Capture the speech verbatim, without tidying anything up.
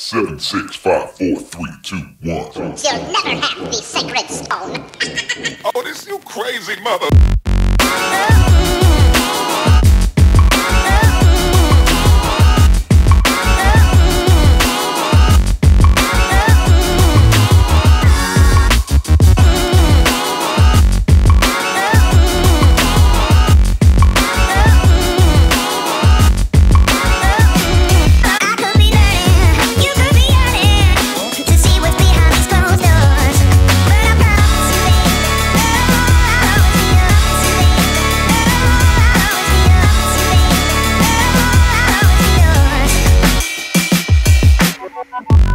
Seven, six, five, four, three, two, one. You'll never have the sacred stone. Oh, this you crazy mother... Bye.